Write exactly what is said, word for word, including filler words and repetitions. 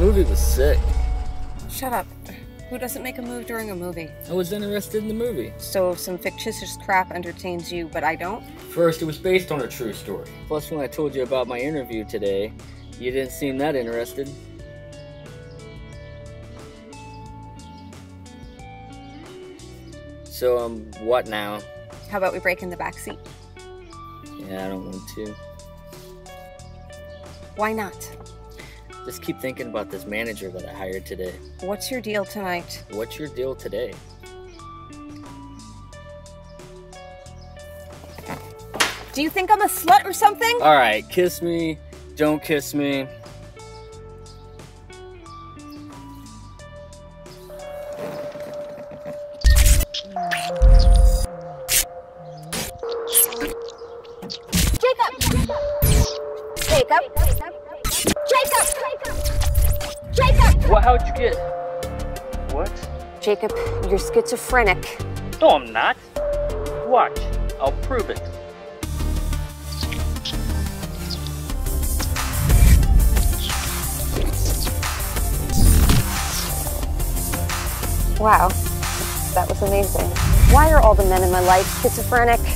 movie was sick. Shut up. Who doesn't make a move during a movie? I was interested in the movie. So if some fictitious crap entertains you, but I don't? First, it was based on a true story. Plus, when I told you about my interview today, you didn't seem that interested. So, um, what now? How about we break in the backseat? Yeah, I don't want to. Why not? Just keep thinking about this manager that I hired today. What's your deal tonight? What's your deal today? Do you think I'm a slut or something? All right, kiss me, don't kiss me. Jacob! Jacob! Jacob! Jacob! Jacob! Jacob! What? How'd you get? What? Jacob, you're schizophrenic. No, I'm not. Watch. I'll prove it. Wow. That was amazing. Why are all the men in my life schizophrenic?